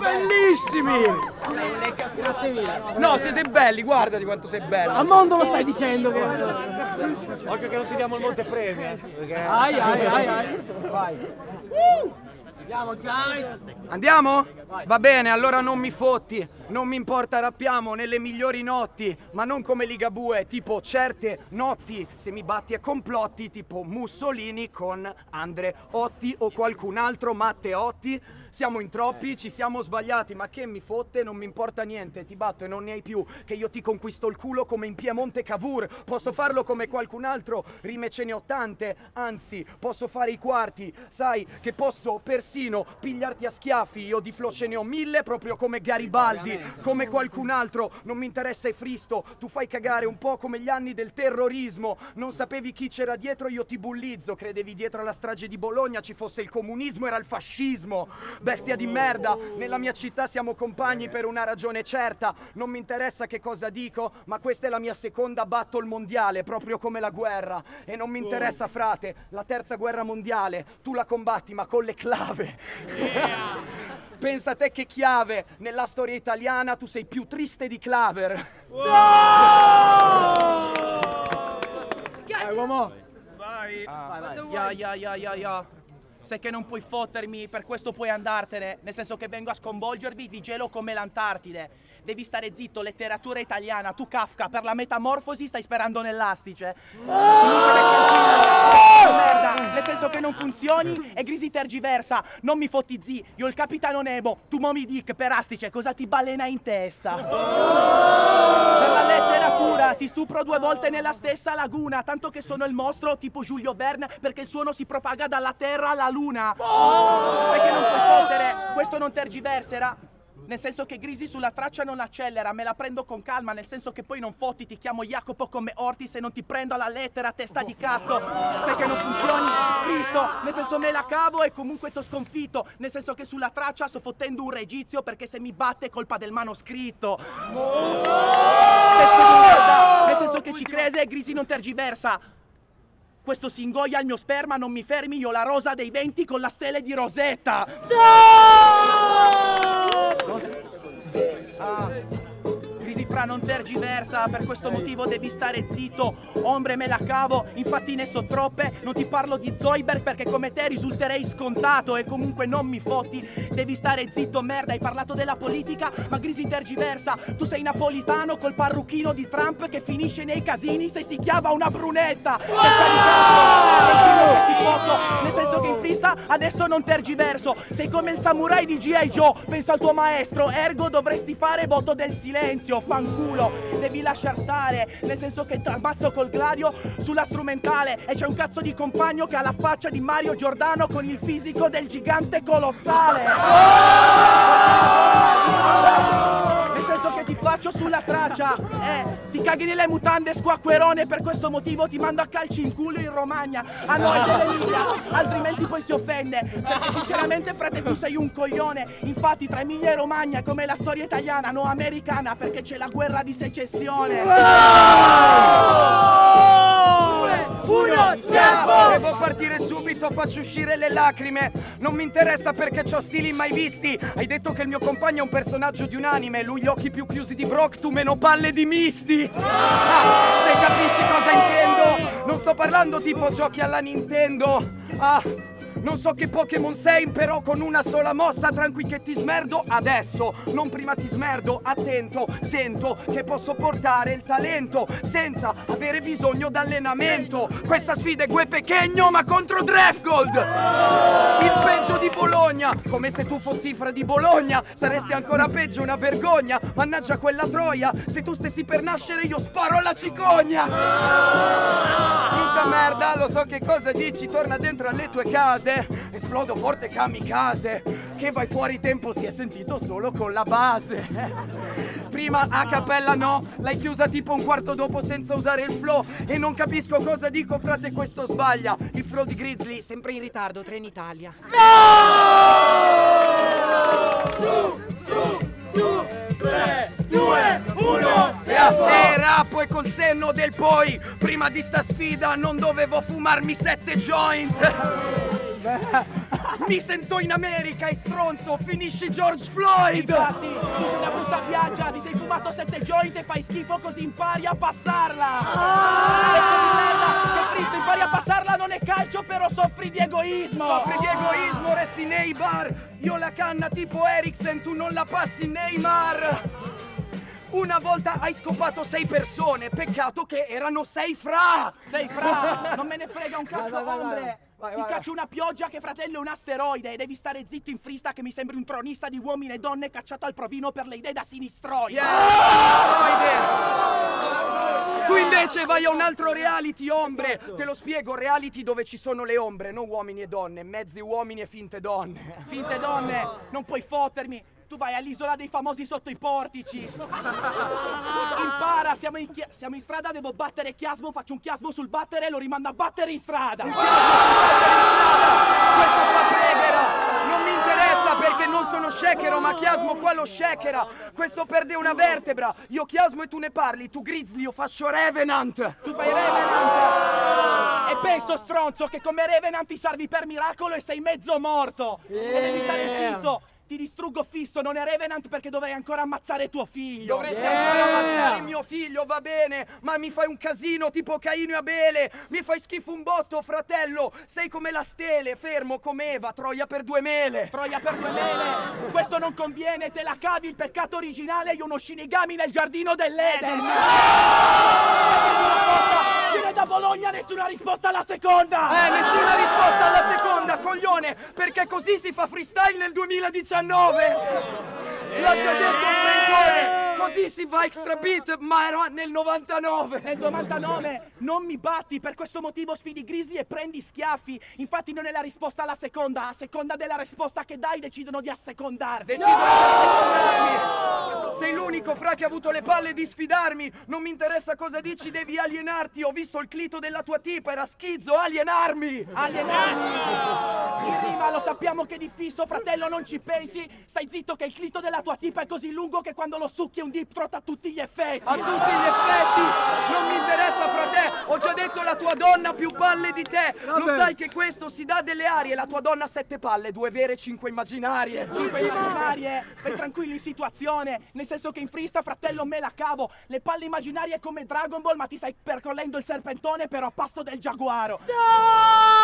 Bellissimi! Grazie mille. No, siete belli, guardati quanto sei bello. A mondo lo stai dicendo che... Occhio che non ti diamo il montepremi. Perché... Ai. Vai. Andiamo, guys. Andiamo? Va bene, allora non mi fotti, non mi importa, rappiamo nelle migliori notti, ma non come Ligabue, tipo certe notti, se mi batti a complotti, tipo Mussolini con Andreotti o qualcun altro, Matteotti, siamo in troppi, ci siamo sbagliati, ma che mi fotte, non mi importa niente, ti batto e non ne hai più, che io ti conquisto il culo come in Piemonte Cavour, posso farlo come qualcun altro, rime ce ne ho tante, anzi, posso fare i quarti, sai che posso persino pigliarti a schiaffi, io di floccio ce ne ho mille, proprio come Garibaldi, come qualcun altro, non mi interessa Efristo, tu fai cagare un po' come gli anni del terrorismo, non sapevi chi c'era dietro, io ti bullizzo, credevi dietro alla strage di Bologna ci fosse il comunismo, era il fascismo, bestia di merda, nella mia città siamo compagni per una ragione certa, non mi interessa che cosa dico, ma questa è la mia seconda battle mondiale, proprio come la guerra, e non mi interessa frate, la terza guerra mondiale, tu la combatti ma con le clave. Yeah. Pensa a te che chiave, nella storia italiana tu sei più triste di Claver. Wow! Dai uomo! Vai. Ya. Sai che non puoi fottermi, per questo puoi andartene, nel senso che vengo a sconvolgervi di gelo come l'Antartide. Devi stare zitto, letteratura italiana, tu Kafka, per la metamorfosi stai sperando nell'astice. Merda, nel senso che non funzioni e Grizzly tergiversa, non mi fotti zii, io il capitano Nemo, tu Moby Dick per astice, cosa ti balena in testa? Per la letteratura ti stupro 2 volte nella stessa laguna, tanto che sono il mostro tipo Giulio Verne perché il suono si propaga dalla terra alla luna. Sai che non puoi fottere, questo non tergiverserà, nel senso che Grizzly sulla traccia non accelera, me la prendo con calma, nel senso che poi non fotti, ti chiamo Jacopo come Ortis e non ti prendo alla lettera, testa di cazzo. Sai che non funzioni, Cristo, nel senso me la cavo e comunque t'ho sconfitto, nel senso che sulla traccia sto fottendo un regizio perché se mi batte è colpa del manoscritto. Pezzo di merda, nel senso che ci crede e Grizzly non tergiversa. Questo si ingoia il mio sperma, non mi fermi, io la rosa dei venti con la stele di Rosetta! No! Grizzly fra non tergiversa, per questo motivo devi stare zitto, ombre me la cavo, infatti ne so troppe, non ti parlo di Zoidberg perché come te risulterei scontato e comunque non mi fotti, devi stare zitto merda, hai parlato della politica ma Grizzly tergiversa, tu sei napolitano col parrucchino di Trump che finisce nei casini se si chiama una brunetta! Nel senso che in frista adesso non tergiverso, sei come il samurai di G.I. Joe, pensa al tuo maestro, ergo dovresti fare voto del silenzio, fanculo, devi lasciar stare, nel senso che ti ammazzo col gladio sulla strumentale e c'è un cazzo di compagno che ha la faccia di Mario Giordano con il fisico del gigante colossale. Nel senso che ti faccio sulla traccia, ti caghi nelle mutande squacquerone, per questo motivo ti mando a calci in culo in Romagna, a noi dell'Emilia, altrimenti poi si offende, perché sinceramente frate tu sei un coglione, infatti tra Emilia e Romagna come la storia italiana, no americana, perché c'è la guerra di secessione. 2, 1, tempo! Devo partire subito, faccio uscire le lacrime, non mi interessa perché c'ho stili mai visti, hai detto che il mio compagno è un personaggio di un anime, lui gli occhi più chiusi di Brock, tu meno palle di misti! Se capisci cosa intendo, non sto parlando tipo giochi alla Nintendo, non so che Pokémon sei, però con una sola mossa, tranqui che ti smerdo adesso, non prima ti smerdo, attento, sento che posso portare il talento, senza avere bisogno d'allenamento, questa sfida è Gue Pechegno ma contro Drefgold, il peggio di Bologna, come se tu fossi fra di Bologna, saresti ancora peggio, una vergogna, mannaggia quella troia, se tu stessi per nascere io sparo alla cicogna, brutta merda, lo so che cosa dici, torna dentro alle tue case, esplodo forte kamikaze, che vai fuori tempo si è sentito solo con la base. Prima a cappella no, l'hai chiusa tipo un quarto dopo senza usare il flow e non capisco cosa dico frate, questo sbaglia, il flow di Grizzly sempre in ritardo, Trenitalia. No! Su, 3, 2, 1. E rappo e col senno del poi, prima di sta sfida non dovevo fumarmi 7 joint. Mi sento in America e stronzo, finisci George Floyd! Infatti, tu sei una brutta piaggia, ti sei fumato 7 joint e fai schifo così impari a passarla! Pezzo di merda, che Cristo impari a passarla non è calcio però soffri di egoismo! Soffri di egoismo, resti nei bar! Io la canna tipo Ericsson, tu non la passi Neymar! Una volta hai scopato 6 persone, peccato che erano 6 fra! 6 fra! Non me ne frega un cazzo, ombre! Ti caccio una pioggia che fratello è un asteroide e devi stare zitto in frista che mi sembri un tronista di uomini e donne cacciato al provino per le idee da sinistroide! Tu invece vai a un altro reality, ombre! Te lo spiego, reality dove ci sono le ombre, non uomini e donne, mezzi uomini e finte donne! Finte donne! Non puoi fottermi! Tu vai all'isola dei famosi sotto i portici. Impara, siamo in strada, devo battere chiasmo, faccio un chiasmo sul battere e lo rimando a battere in strada. No! Questo fa Prevera. Non mi interessa perché non sono shakero, ma chiasmo qua lo shakera. Questo perde una vertebra. Io chiasmo e tu ne parli. Tu Grizzly, io faccio Revenant. Tu fai Revenant. E penso, stronzo, che come Revenant ti salvi per miracolo e sei mezzo morto. E devi stare zitto. Ti distruggo fisso, non è Revenant perché dovrei ancora ammazzare tuo figlio. Dovresti ancora ammazzare mio figlio, va bene, ma mi fai un casino tipo Caino e Abele. Mi fai schifo un botto, fratello. Sei come la stele, fermo come Eva, troia per 2 mele. Troia per 2 mele. Questo non conviene, te la cavi il peccato originale e uno shinigami nel giardino dell'Eden. Viene da Bologna, nessuna risposta alla seconda. Nessuna risposta alla seconda, coglione, perché così si fa freestyle nel 2019. La ci ha detto Francone, così si va extra beat, ma era nel 99. Nel 99 non mi batti, per questo motivo sfidi Grizzly e prendi schiaffi. Infatti non è la risposta alla seconda, a seconda della risposta che dai decidono di assecondarti. Decidono di assecondarmi. Sei l'unico fra che ha avuto le palle di sfidarmi. Non mi interessa cosa dici, devi alienarti. Ho visto il clito della tua tipa, era schizzo, alienarmi. Alienarmi? In rima lo sappiamo che è difficile, fratello, non ci pensi. Stai zitto che il clito della tua tipa è così lungo che quando lo succhi è un deep throat a tutti gli effetti. A tutti gli effetti? Non mi interessa, frate. Ho già detto la tua donna più palle di te. Vabbè. Lo sai che questo si dà delle arie. La tua donna ha 7 palle, 2 vere, 5 immaginarie. 5 immaginarie? Vai tranquillo in situazione. Nel senso che in freestyle, fratello, me la cavo. Le palle immaginarie come Dragon Ball, ma ti stai percorrendo il serpentone però a passo del giaguaro. No!